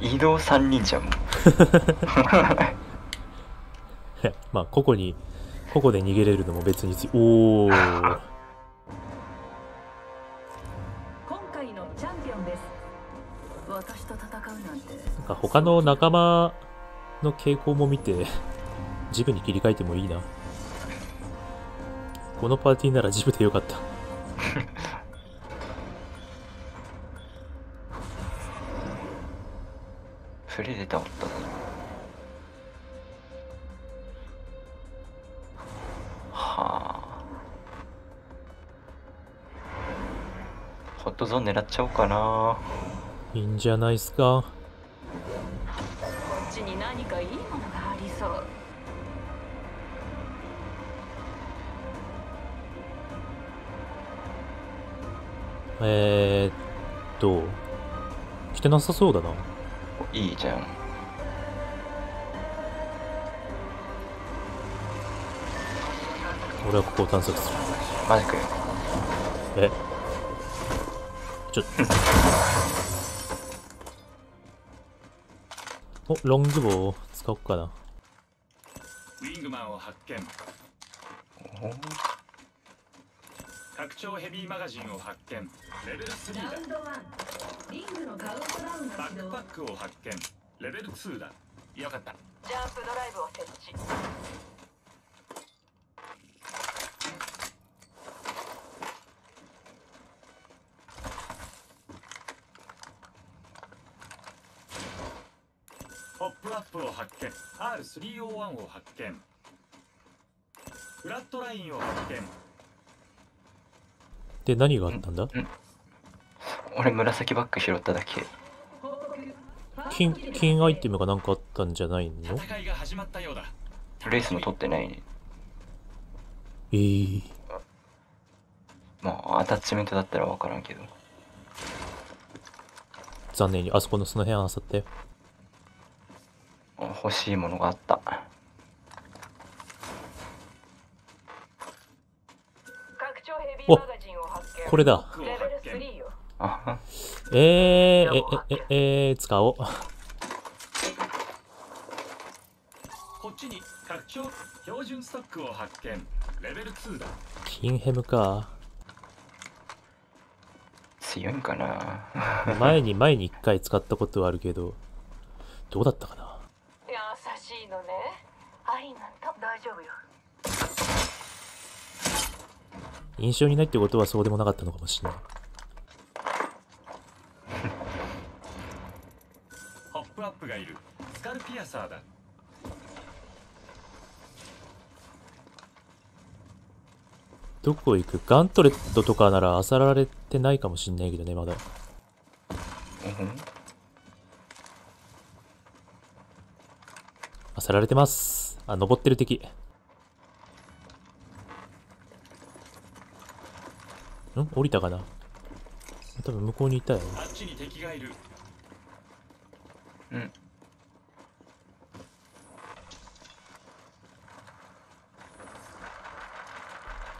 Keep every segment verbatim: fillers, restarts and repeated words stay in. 移動さんにんじゃんもうまあここにここで逃げれるのも別におお今回のチャンピオンです。私と戦うなんてなんか他の仲間の傾向も見てジブに切り替えてもいいな。このパーティーならジブでよかったプレデターおったな。はあホットゾーン狙っちゃおうかな。いいんじゃないっすか。こっちに何かいいものがありそう。えーっと来てなさそうだな。いいじゃん。俺はここを探索する。マジかよ。えちょっおロングボウを使おうかな。ウィングマンを発見。お拡張ヘビーマガジンを発見。レベルスリーだ。リングのカウントダウン。バックパックを発見。レベルツーだ。よかった。ジャンプドライブを設置。ポップアップを発見。アールスリーオーワン を発見。フラットラインを発見。で何があったんだ？んん俺紫バッグ拾っただけ。金金アイテムが何かあったんじゃないの？戦いが始まったようだ。レースも取ってないね。ええー。まあアタッチメントだったら分からんけど。残念にあそこのその辺あさって。欲しいものがあった。おこれだ。えー、えええええ使おう。キンヘムか。強いんかな前に前に一回使ったことはあるけど、どうだったかな。優しいのね。愛なんと大丈夫よ。印象にないってことはそうでもなかったのかもしれない。ホップアップがいる。スカルピアサーだ。どこ行く？ガントレットとかなら漁られてないかもしれないけどねまだ。漁られてます。あ登ってる敵。ん降りたかな。多分向こうにいたよ。あっちに敵がいる。うん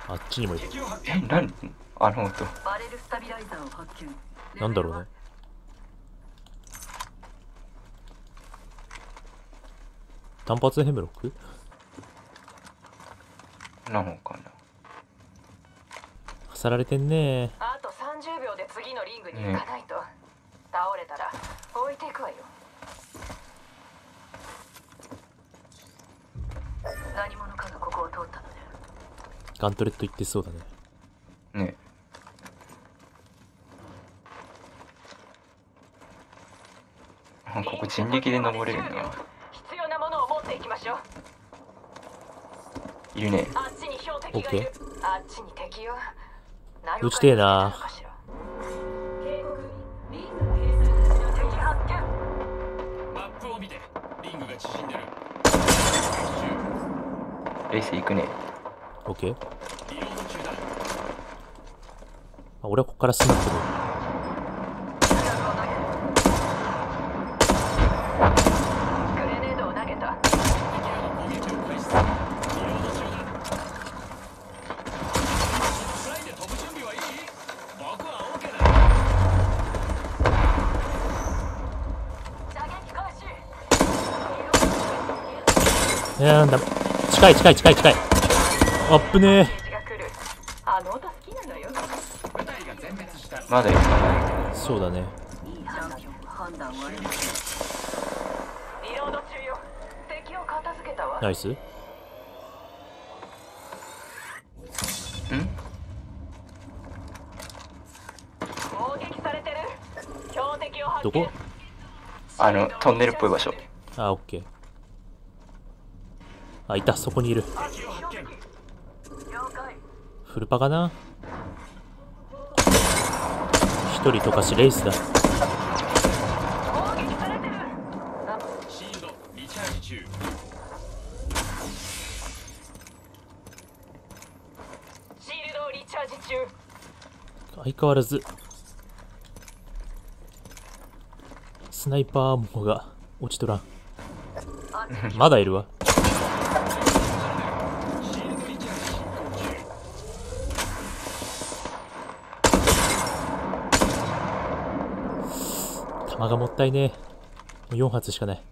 あっちにもいる。え何あの音なんだろうね。単発ヘムロックなのかな。さられてんね。あとさんじゅうびょうで次のリングに行かないと、ね、倒れたら置いていくわよ。何者かがここを通ったのね。ガントレット行ってそうだね。ねえここ人力で登れるんだ。必要なものを持っていきましょう。いるね。あっちに標的がいる。あっちに敵よ。どっちてえな。レース行くね。オッケー。俺はここから進んでる。なんだ、近い近い近い近い。あっぶねえ。まだ行かない。そうだね。ナイス。ん？どこ？あのトンネルっぽい場所。あ、オッケー。あ、いた、そこにいる。フルパかな？一人とかしレイスだ。相変わらずスナイパーアーモが落ちとらん。まだいるわ。間がもったいねえ。もうよん発しかない。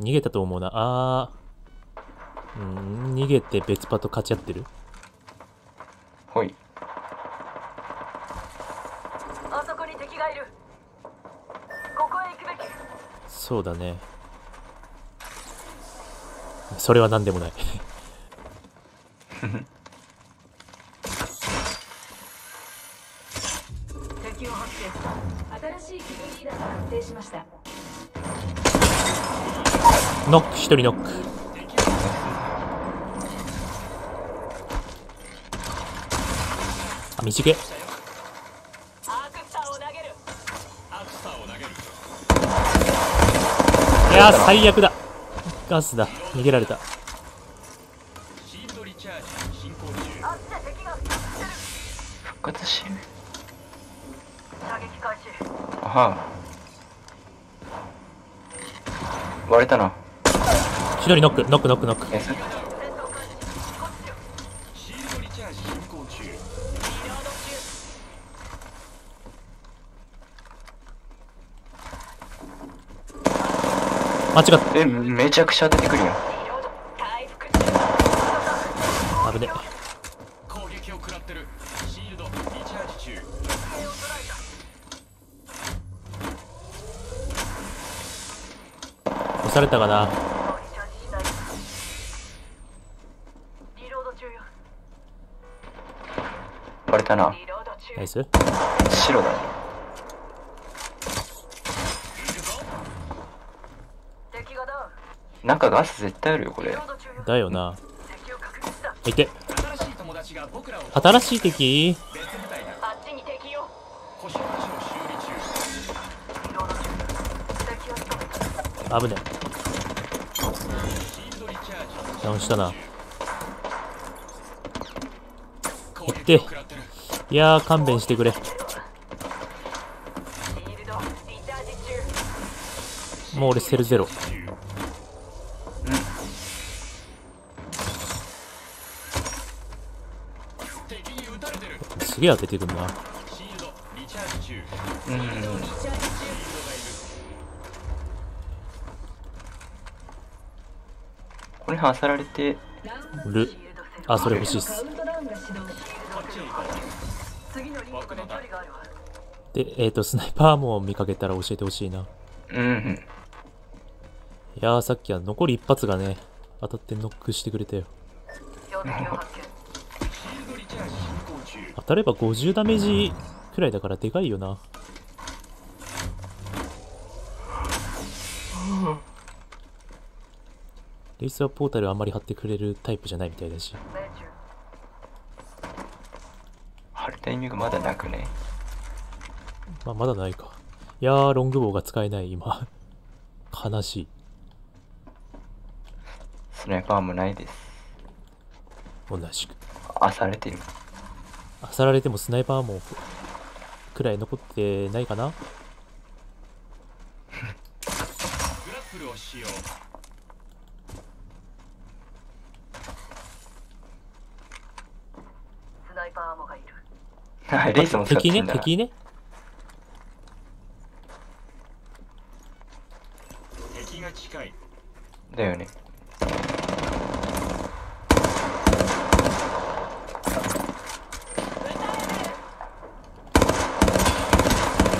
逃げたと思うな。あー、うん、逃げて別パと勝ち合ってる。ほい、あそこに敵がいる。ここへ行くべき。そうだね、それは何でもない。ノック、一人ノック。あ、短い。いやー、最悪だ。ガスだ。逃げられた。復活しね。あはあ、割れたな。一人ノック、ノックノックノック。間違った。え、めちゃくちゃ当ててくるやん。危ね。攻撃を食らってる。シールドリチャージ中。押されたかな。割れたな。ナイス。白だね。なんかガス絶対あるよこれ。だよな。いて。新しい敵？危ね。ダウンしたな。いって。いやー、勘弁してくれ。もう俺セルゼロ。すげえ当ててくんな。これはさられてる。あ、それ欲しいっす。で、えっ、ー、と、スナイパーも見かけたら教えてほしいな。うん。いやー、さっきは残り一発がね、当たってノックしてくれたよ。当たればごじゅうダメージくらいだからでかいよな。レイスはポータルあんまり張ってくれるタイプじゃないみたいだし。張るタイミングまだなくね。まあ、まだないか。いやー、ロングボウが使えない今。悲しい。スナイパーもないです。同じくあされてる。あさられてもスナイパーもくらい残ってないかな。スナイパーもがいる。はい、レイスも使ってんだな。敵ね敵ね。近いだよね。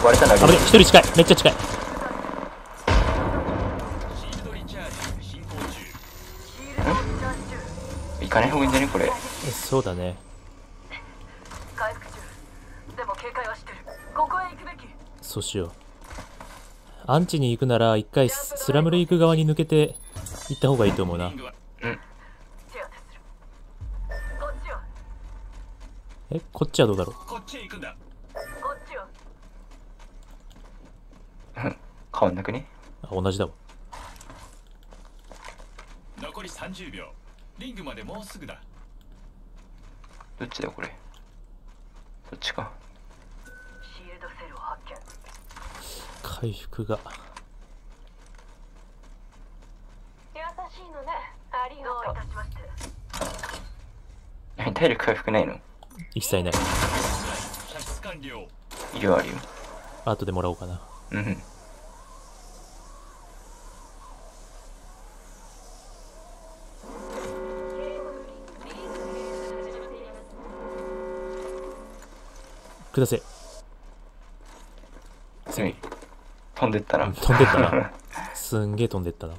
割れたんだけど。あれ一人近い、めっちゃ近い。行かない方がいいんじゃねこれ。え、そうだね。回復中。でも警戒はしてる。ここへ行くべき。そうしよう。アンチに行くなら一回スラムル行く側に抜けて行った方がいいと思うな。うん。え、こっちはどうだろう。こっちへ行くんだ。変わんなくね。あ、同じだわ。残りさんじゅうびょう。リングまでもうすぐだ。どっちだこれ。どっちか。シールドセルを発見。回復が。優しいのね。ありがとういたしまして。体力回復ないの？一切ない。医療あるよ。後でもらおうかな。うん。くだせ。次飛んでったな。飛んでったな。すんげえ飛んでったな。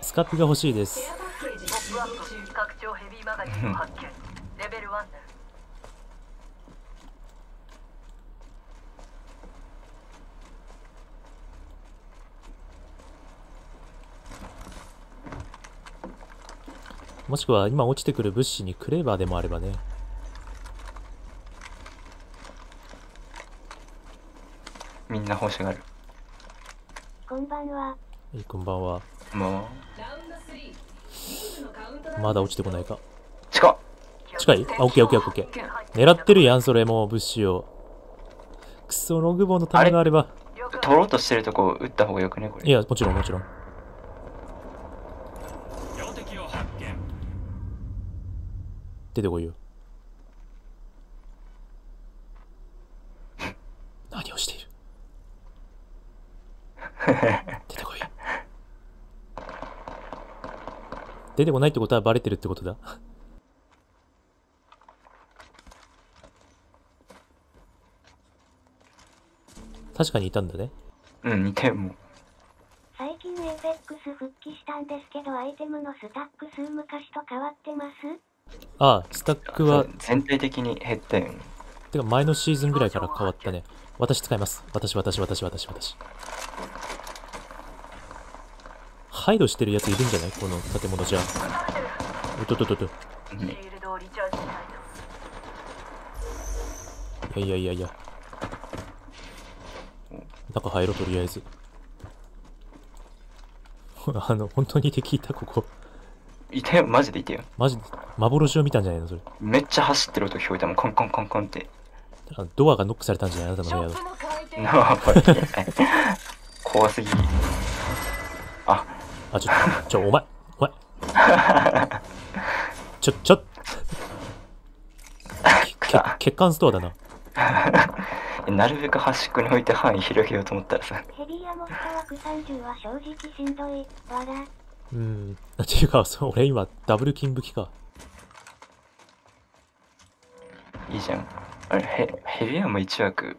スカピが欲しいです。もしくは今落ちてくる物資にクレーバーでもあればね。みんな欲しがる。こんばんは。えー、こんばんは。まあ、まだ落ちてこないか。近っ。近い？あ、オッケーオッケーオッケー。狙ってるやん、それもう物資を。クソログボーの弾があれば。取ろうとしてるとこ撃った方がよくねこれ。いや、もちろんもちろん。出てこいよ。何をしている。出てこい。出てこないってことはバレてるってことだ。確かにいたんだね。うん、いたよもう。最近エイペックス復帰したんですけど、アイテムのスタック数昔と変わってます？ああ、スタックは全体的に減ったよね。てか前のシーズンぐらいから変わったね。私使います。私私私私私配慮してるやついるんじゃないこの建物じゃ。おっとっとっと、うん、いやいやいやいや、中入ろうとりあえず。あの本当に敵いた。ここいたよ、マジでいたよ。マジで幻を見たんじゃないのそれ。めっちゃ走ってる音聞こえたもん、コンコンコンコンって。ドアがノックされたんじゃないのあなたの部屋の。怖すぎ。あ、あ、ちょ、ちょ、お前、お前。ちょ、ちょっ。血管ストアだな。なるべく端っこに置いて範囲広げようと思ったらさ。ヘリアもさんじゅうは正直しんどい。笑。うん。っていうか、そう、俺今、ダブル金武器か。いいじゃん。あれ、ヘ、ヘビアもいち枠、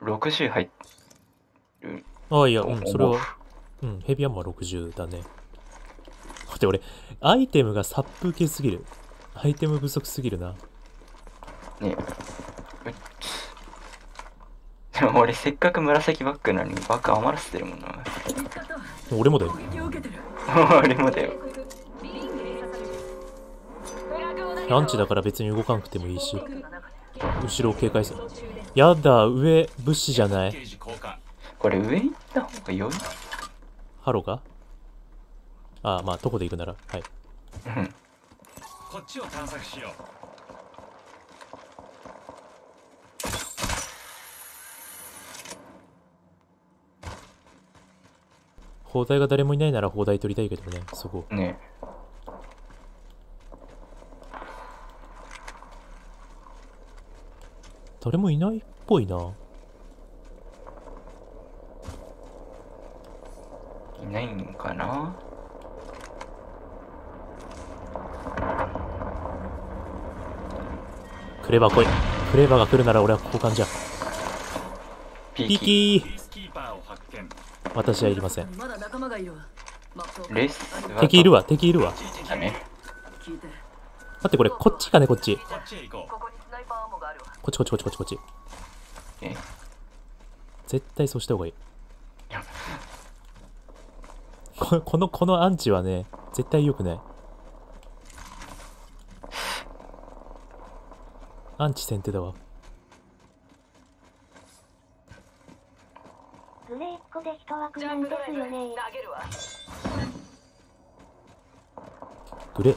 ろくじゅう入る。ああ、いや、うん、それは、うん、ヘビアもろくじゅうだね。だって俺、アイテムが殺風景すぎる。アイテム不足すぎるな。ねえ。でも俺、せっかく紫バックなのに、バック余らせてるもんな。俺もだよ。俺もだよ。アンチだから別に動かなくてもいいし。後ろを警戒する。やだ、上、物資じゃない。これ上行った方が良い？ハロか？ああ、まあ、どこで行くなら。はい。うん。こっちを探索しよう。砲台が誰もいないなら砲台取りたいけどね、そこ。ねえ。誰もいないっぽいな。いないんかな。クレバー来い。クレバーが来るなら俺は交換じゃ。ピーキー。私はいりません。敵いるわ、敵いるわ。だね。待ってこれこっちかね、こっち。こっちこっちこっちこっちこっち。え？絶対そうした方がいい。こ, このこのアンチはね、絶対良くない。アンチ先手だわ。グレーっ子で一枠なんですよね。グレ。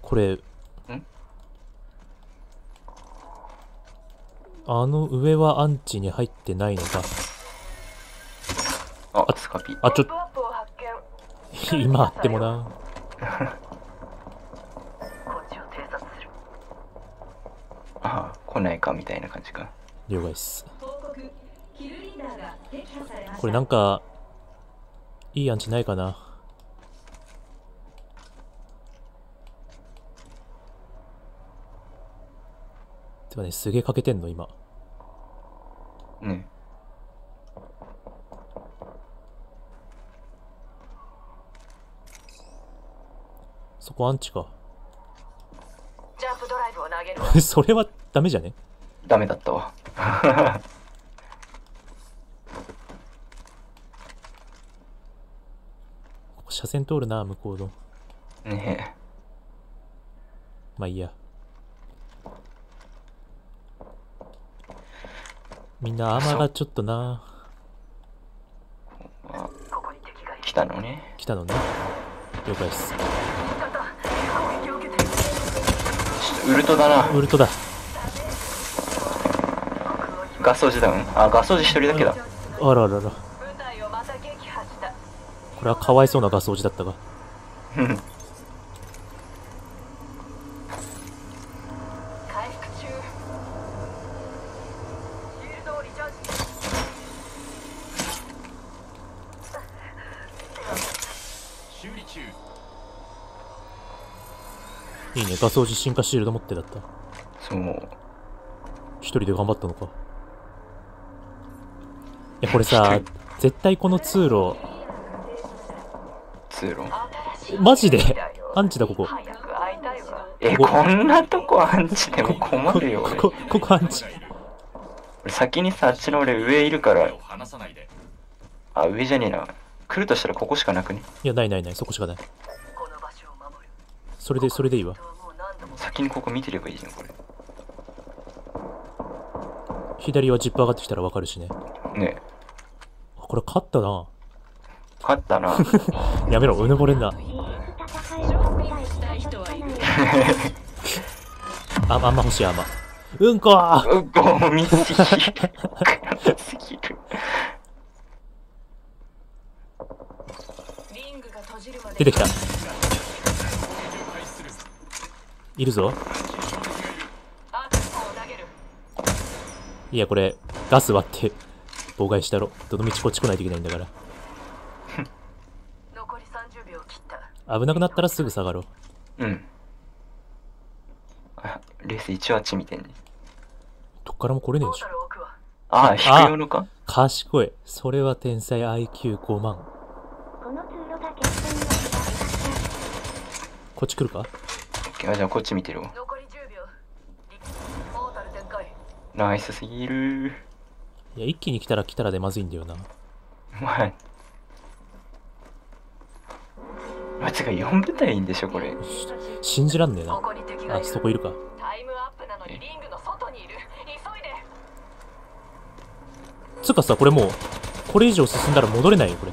これ。ん？あの上はアンチに入ってないのか。あ、スカピ。あ、ちょっと。今あってもな。ああ、来ないかみたいな感じか。了解です。これなんかいいアンチないかな。てかね、すげえかけてんの今。うん。そこアンチか。ジャンプドライブを投げる。それはダメじゃね？ダメだったわ。ここ車線通るな、向こうの。ねえ。まあいいや。みんなアーマーがちょっとな。来たのね。来たのね。了解です。ウルトだな。ウルトだ。ガス掃除だもん。あ、ガス掃除一人だけだ。あらあらあら。これはかわいそうなガス掃除だったが。いいね、ガス掃除進化シールド持ってだった。そう。一人で頑張ったのか。いやこれさ、絶対この通路通路マジでアンチだ、ここ。え、こ, こ, こんなとこアンチでも困るよ。こ こ, ここアンチ。俺先にさ、あっちの俺上いるから。あ、上じゃねえな。来るとしたらここしかなくね。いや、ないないない、そこしかない。それで、それでいいわ。先にここ見てればいいじゃん、これ。左はジップ上がってきたらわかるしね。ねえ。これ勝ったな。勝ったな。やめろ、うぬぼれんな。あ、あんま欲しい、あんま。うんこー。うんこー、見すぎる。すぎる。出てきた。いるぞ。いや、これガス割って妨害したろ。どの道こっち来ないといけないんだから。危なくなったらすぐ下がろう。うん。あ、レースじゅうはち見てんね。どっからも来れねえでしょ。ああ、引くのか。賢い。それは天才。 アイキューごまん。こっち来るか。あ、じゃあこっち見てるわ。ナイスすぎる。いや、一気に来たら来たらでまずいんだよな。お前マジか。よんぶたいいんでしょこれ。信じらんねえな。あ、そこいるか。つうかさ、これもうこれ以上進んだら戻れないよこれ。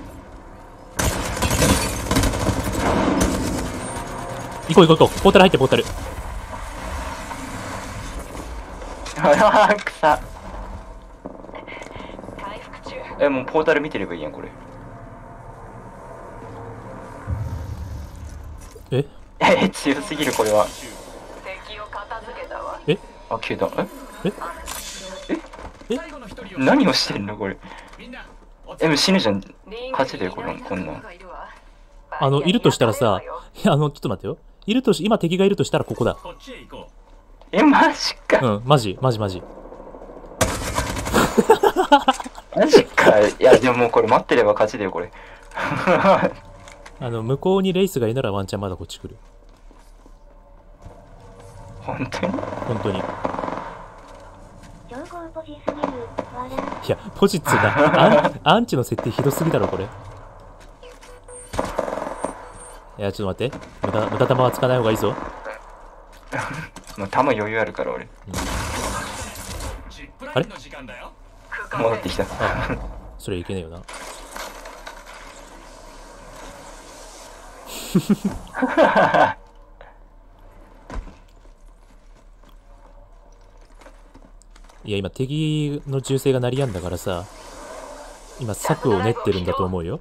行こう行こう行こう。ポータル入って、ポータル。あら、草。え、もうポータル見てればいいやん、これ。ええ、強すぎるこれは。あ、消えた。ええええ、何をしてんのこれ。え、もう死ぬじゃん。勝ちだよ、これ、こんなん。あの、いるとしたらさ、いや、あの、ちょっと待ってよ。いるとし、今敵がいるとしたらここだ。え、マジか。うん、マジ、マジ、マジ。マジか。いや、でももうこれ待ってれば勝ちだよ、これ。あの、向こうにレイスがいるならワンチャンまだこっち来る。本当に本当に。いや、ポジっつうか、アンチの設定ひどすぎだろ、これ。いや、ちょっと待って。無駄、無駄弾はつかない方がいいぞ。もう弾余裕あるから、俺。うん、あれ戻ってきた。それいけねえよな。いや、今敵の銃声が鳴りやんだからさ、今策を練ってるんだと思うよ。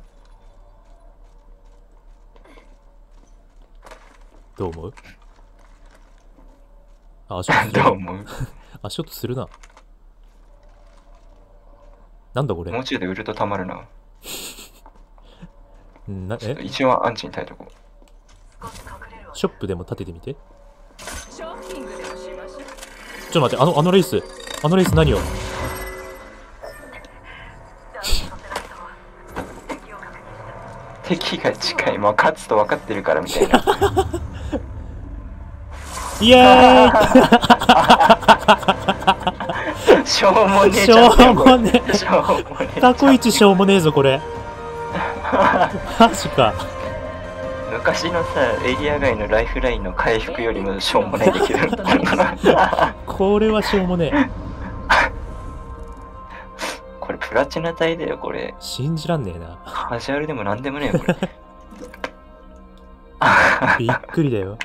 どう思う？あ、足音する。どう思う？足音するな。なんだこれ。もうちょいで売るとたまるな。な、え？一応アンチに耐えとこう。ショップでも立ててみて。ちょっと待って、あの、あのレース、あのレース何を。敵が近い、もう勝つと分かってるからみたいな。イエーイ。しょうもねえ。しょうもねえ。しょうもねえ。過去一しょうもねえぞ、これ。マジか。昔のさ、エリア外のライフラインの回復よりもしょうもないできる。これはしょうもねえ。これプラチナ帯だよ、これ。信じらんねえな。カジュアルでもなんでもねえよ、これ。びっくりだよ。